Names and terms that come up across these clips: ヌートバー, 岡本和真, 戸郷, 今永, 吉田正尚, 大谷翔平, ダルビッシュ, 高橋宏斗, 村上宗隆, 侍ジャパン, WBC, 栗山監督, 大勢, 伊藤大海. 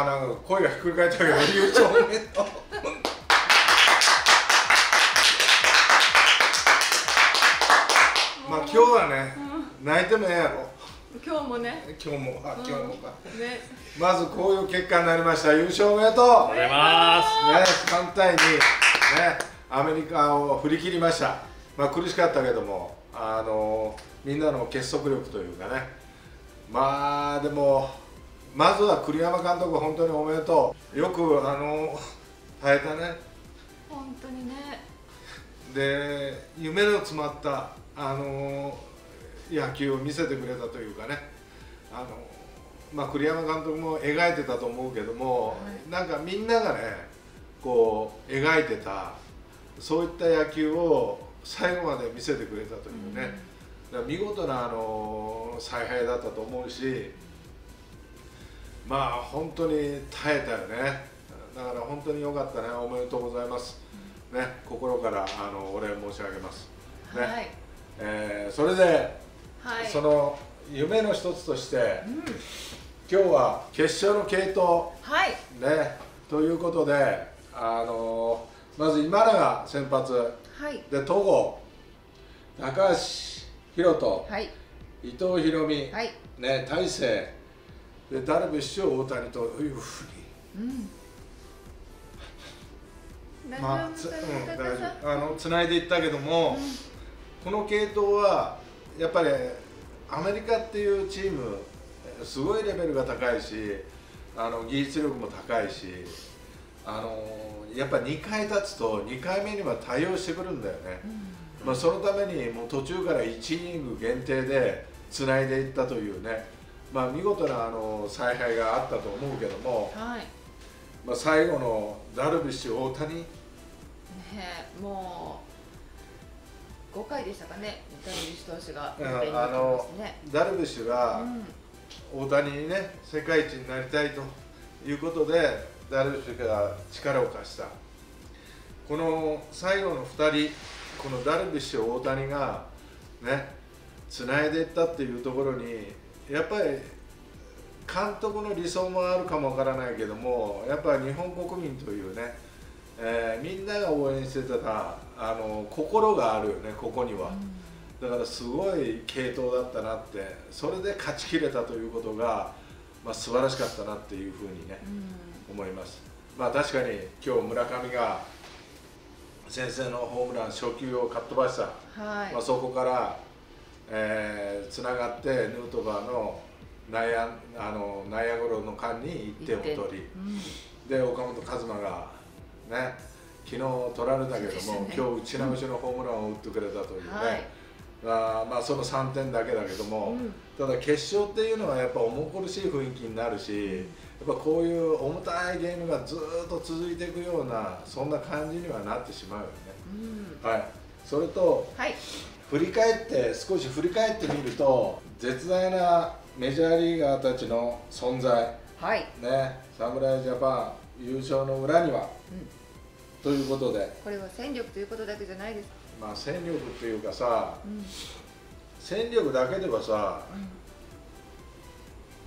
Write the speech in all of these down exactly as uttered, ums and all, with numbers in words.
ああ、なんか声がひっくり返ったけど、優勝おめでとう。まあ今日はね、泣いてもええやろ。今日もね。今日も、あ、今日もか。ね。まずこういう結果になりました。優勝おめでとう。ありがとうございます。ね、簡単にね、アメリカを振り切りました。まあ苦しかったけども、あのみんなの結束力というかね。まあでも。まずは栗山監督、本当におめでとう。よくあの耐えたね、本当にね。で、夢の詰まったあの野球を見せてくれたというかね、あの、まあ、栗山監督も描いてたと思うけども、はい、なんかみんながねこう描いてた、そういった野球を最後まで見せてくれたというね、うん、だから見事なあの采配だったと思うし。まあ本当に耐えたよね。だから本当に良かったね。おめでとうございます。ね、心からあのお礼申し上げます。ね、はい、えー、それで、はい、その夢の一つとして、うん、今日は決勝の継投、はい、ね、ということで、あのまず今永が先発、はい、で戸郷、高橋宏斗、はい、伊藤大海、はい、ね、大勢。でダルビッシュ、大谷というふうに、まあ、つないでいったけども、うん、この継投はやっぱりアメリカっていうチーム、すごいレベルが高いし、あの技術力も高いし、あのやっぱにかい立つとにかいめには対応してくるんだよね、うん、まあそのためにもう途中からいちイニング限定でつないでいったというね。まあ見事なあの采配があったと思うけども、はい、まあ最後のダルビッシュ、大谷、ね、もうごかいでしたかね、ダルビッシュ投手が、うん、あのダルビッシュが大谷にね、世界一になりたいということで、ダルビッシュが力を貸した、この最後のふたり、このダルビッシュ、大谷がね、つないでいったっていうところに、やっぱり監督の理想もあるかもわからないけども、やっぱり日本国民というね、えー、みんなが応援してたらあの心があるよね、ここには。だからすごい継投だったなって、それで勝ちきれたということが、まあ、素晴らしかったなっていうふうにね、思います。まあ確かに今日村上が先生のホームラン初球をかっ飛ばした、はい、まあそこからえー、つながってヌートバーの内野あの内野ゴロの間にいってんを取り、うん、で岡本和真がね、昨日取られたけども、ね、今日打ち直しのホームランを打ってくれたというね、うん、はい、あまあそのさんてんだけだけども、うん、ただ決勝っていうのはやっぱ重苦しい雰囲気になるし、やっぱこういう重たいゲームがずっと続いていくような、そんな感じにはなってしまうよね。うん、はい、それと、はい、振り返って少し振り返ってみると、絶大なメジャーリーガーたちの存在、はい、ね、侍ジャパン優勝の裏には、うん、ということで、これは戦力ということだけじゃないですか。まあ戦力というかさ、うん、戦力だけではさ、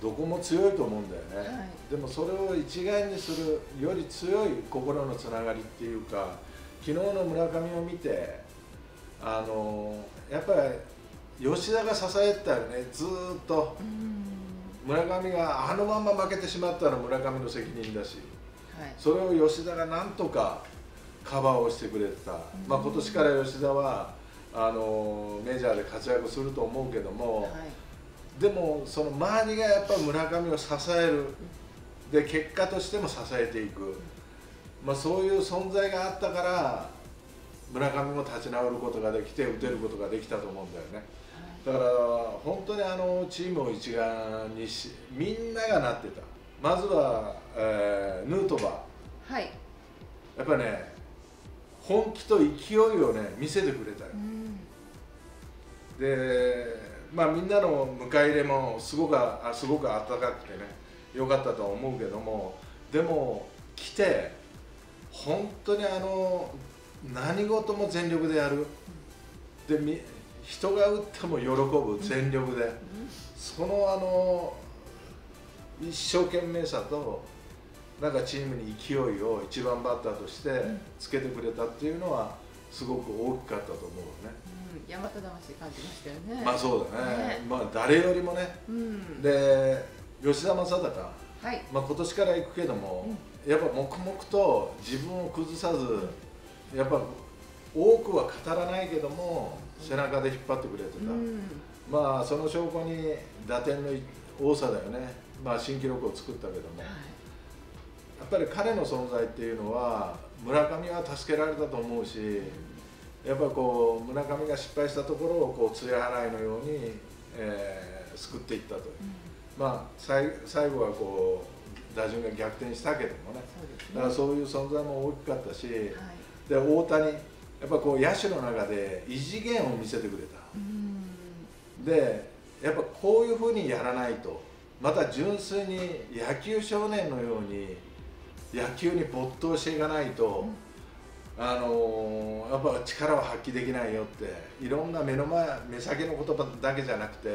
うん、どこも強いと思うんだよね、はい、でもそれを一概にするより強い心のつながりっていうか、昨日の村上を見て、あのやっぱり吉田が支えたよね、ずーっと。村上があのまんま負けてしまったの村上の責任だし、はい、それを吉田がなんとかカバーをしてくれてた、まあ、今年から吉田はあのメジャーで活躍すると思うけども、はい、でもその周りがやっぱ村上を支える、で結果としても支えていく、まあ、そういう存在があったから。村上も立ち直ることができて、打てることができたと思うんだよね。だから本当にあのチームを一丸にし、みんながなってた。まずは、えー、ヌートバー、はい、やっぱね本気と勢いをね見せてくれたよ。で、まあ、みんなの迎え入れもすごくあすごく温かくてね、良かったとは思うけども、でも来て本当にあの何事も全力でやる、でみ人が打っても喜ぶ、全力で、そのあの一生懸命さとなんかチームに勢いを一番バッターとしてつけてくれたっていうのはすごく大きかったと思うね。うん、大和魂感じましたよね。まあそうだね。ね、まあ誰よりもね。うん、で吉田正尚、はい、まあ今年から行くけども、うん、やっぱ黙々と自分を崩さず、やっぱ多くは語らないけども、うん、背中で引っ張ってくれてた。うん、まあその証拠に打点の多さだよね。まあ新記録を作ったけども。はい、やっぱり彼の存在っていうのは村上は助けられたと思うし、やっぱこう村上が失敗したところをこうつや払いのように、えー、救っていったという、うん、まあ最後はこう打順が逆転したけどもね、だからそういう存在も大きかったし、はい、で大谷やっぱこう野手の中で異次元を見せてくれた、うん、でやっぱこういうふうにやらないとまた純粋に野球少年のように野球に没頭していかないと、うん、あのやっぱ力を発揮できないよっていろんな目の前目先の言葉だけじゃなくて、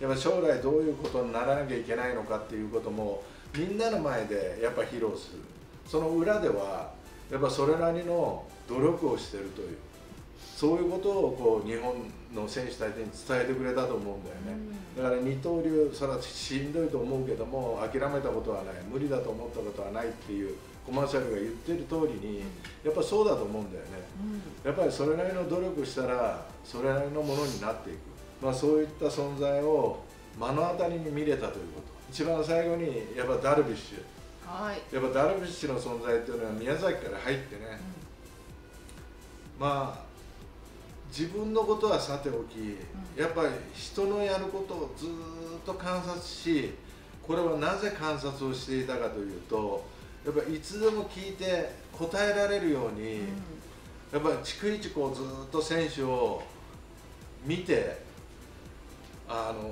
やっぱ将来どういうことにならなきゃいけないのかっていうこともみんなの前でやっぱ披露する、その裏ではやっぱそれなりの努力をしてるという、そういうことをこう日本の選手たちに伝えてくれたと思うんだよね。だから二刀流、それはしんどいと思うけども諦めたことはない、無理だと思ったことはないっていうコマーシャルが言ってる通りにやっぱそうだと思うんだよね。やっぱりそれなりの努力したらそれなりのものになっていく、まあ、そういった存在を目の当たりに見れたということ。一番最後にやっぱダルビッシュ、はい、やっぱダルビッシュの存在っていうのは宮崎から入ってね、うん、まあ自分のことはさておき、やっぱり人のやることをずっと観察し、これはなぜ観察をしていたかというと、やっぱいつでも聞いて答えられるように、うん、やっぱり逐一こうずっと選手を見て、あの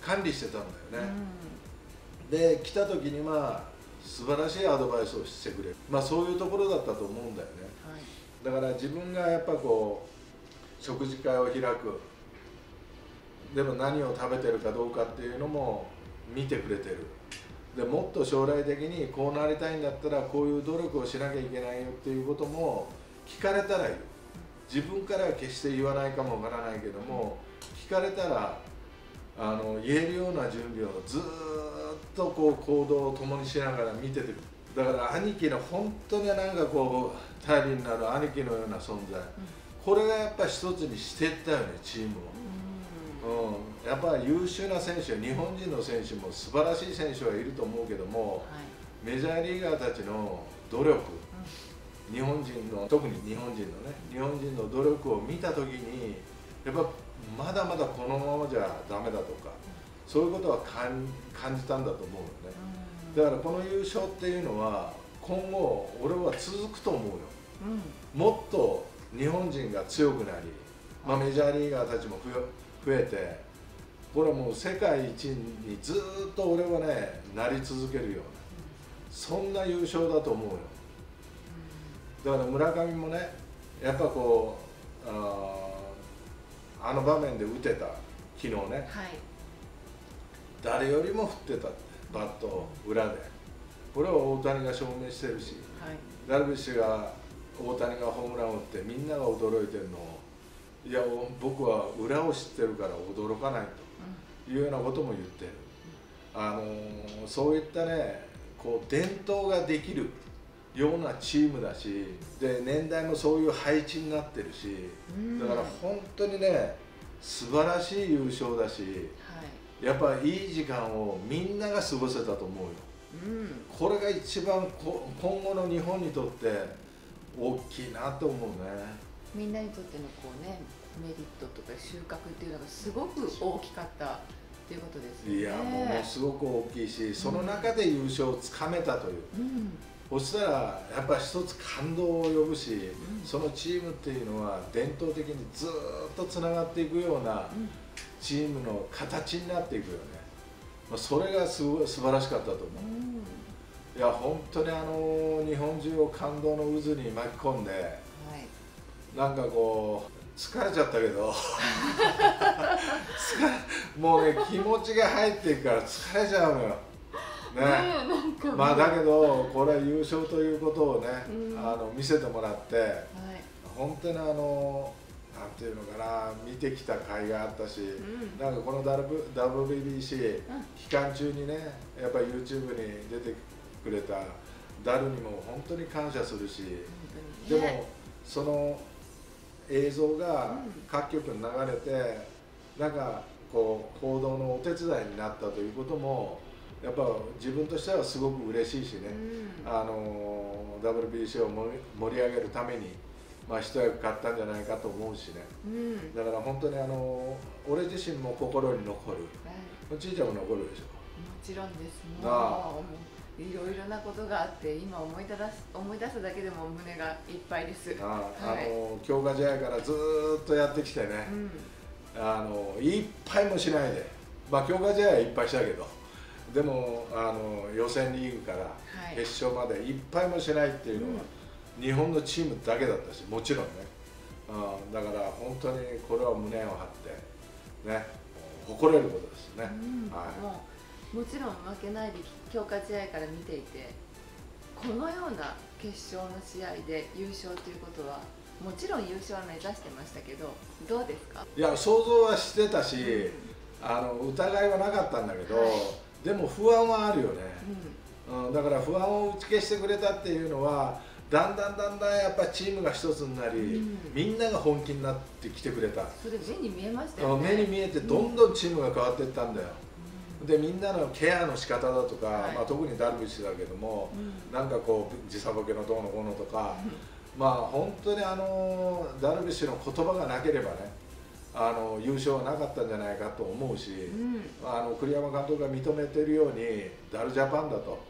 ー、管理してたんだよね。うん、で来た時にまあ素晴らしいアドバイスをしてくれる、まあ、そういうところだったと思うんだよね。はい、だから自分がやっぱこう食事会を開く、でも何を食べてるかどうかっていうのも見てくれてる、でもっと将来的にこうなりたいんだったらこういう努力をしなきゃいけないよっていうことも聞かれたら言う、自分からは決して言わないかもわからないけども聞かれたらあの言えるような準備をずっとこう行動を共にしながら見てて、だから兄貴の本当になんかこう頼りになる兄貴のような存在、うん、これがやっぱり一つにしていったよね、チームを。うん、うん、やっぱり優秀な選手、日本人の選手も素晴らしい選手はいると思うけども、はい、メジャーリーガーたちの努力、うん、日本人の特に日本人のね日本人の努力を見た時にやっぱまだまだこのままじゃダメだとか、そういうことは感じたんだと思うよね。うん、だからこの優勝っていうのは今後俺は続くと思うよ。うん、もっと日本人が強くなり、まあ、メジャーリーガーたちも増えて、これはもう世界一にずっと俺はねなり続けるような、そんな優勝だと思うよ。だから村上もねやっぱこう あ, あの場面で打てた、昨日ね、はい、誰よりも振ってたバットを裏で、これは大谷が証明してるし、はい、ダルビッシュが大谷がホームランを打ってみんなが驚いてるのを、いや僕は裏を知ってるから驚かないというようなことも言ってる、あのそういったねこう伝統ができるようなチームだし、で年代もそういう配置になってるし、だから本当にね素晴らしい優勝だし、やっぱいい時間をみんなが過ごせたと思うよ。これが一番今後の日本にとって大きいなと思うね。みんなにとってのこうねメリットとか収穫っていうのがすごく大きかったっていうことですよね。いやものすごく大きいし、その中で優勝をつかめたという、うん、そしたらやっぱ一つ感動を呼ぶし、うん、そのチームっていうのは伝統的にずっとつながっていくようなチームの形になっていくよね。まあ、それがすごい素晴らしかったと思う。うん、いや本当にあの日本中を感動の渦に巻き込んで、はい、なんかこう疲れちゃったけどもうね気持ちが入っていくから疲れちゃうのよ。ね、なんかまあだけどこれは優勝ということをね、うん、あの見せてもらって、はい、本当にあのなんていうのかな、見てきた甲斐があったし、うん、なんかこの ダブリュービーシー、うん、期間中にねやっぱり YouTube に出てくれたダルにも本当に感謝するし、でもその映像が各局に流れて、うん、なんかこう行動のお手伝いになったということもやっぱ自分としてはすごく嬉しいしね、うん、あの ダブリュービーシー を盛り上げるために、まあ、一役買ったんじゃないかと思うしね、うん、だから本当にあの俺自身も心に残る、はい、ちいちゃんも残るでしょ。もちろんですね。いろいろなことがあって今思い出す思い出すだけでも胸がいっぱいです。あの強化試合からずーっとやってきてね、うん、あのいっぱいもしないで、まあ強化試合はいっぱいしたけど、でもあの予選リーグから決勝までいっぱいもしないっていうのは、はい、日本のチームだけだったし、もちろんね、うん、だから本当にこれは胸を張ってね誇れることですね、うん、はい。もちろん負けないで強化試合から見ていて、このような決勝の試合で優勝ということはもちろん優勝は目指してましたけど、どうですか？いや想像はしてたし、うん、あの疑いはなかったんだけど、はい、でも不安はあるよね、うんうん、だから不安を打ち消してくれたっていうのはだんだんだんだんやっぱチームが一つになり、うん、みんなが本気になってきてくれた。それ目に見えましたよね。目に見えてどんどんチームが変わっていったんだよ、うんでみんなのケアの仕方だとか、はい、まあ、特にダルビッシュだけども、うん、なんかこう時差ボケのどうのこうのとか、まあ本当にあのダルビッシュの言葉がなければね、あの優勝はなかったんじゃないかと思うし、うん、あの栗山監督が認めているようにダルジャパンだと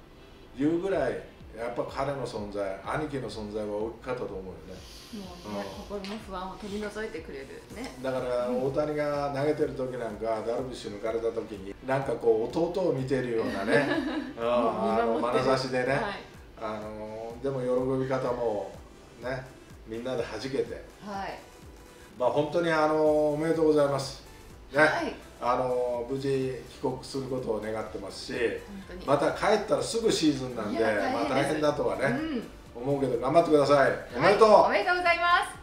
いうぐらいやっぱ彼の存在、兄貴の存在は大きかったと思うよね。もうね、うん、心の不安を取り除いてくれるね。だから大谷が投げてる時なんか、うん、ダルビッシュ抜かれた時になんかこう弟を見てるようなねあの眼差しでね、はい、あのでも喜び方もねみんなで弾けて、はい、まあ本当にあのおめでとうございます、ね、はい、あの無事帰国することを願ってますし、また帰ったらすぐシーズンなんで、まあ大変だとはね、うん、思うけど頑張ってください。おめでとう、はい、おめでとうございます。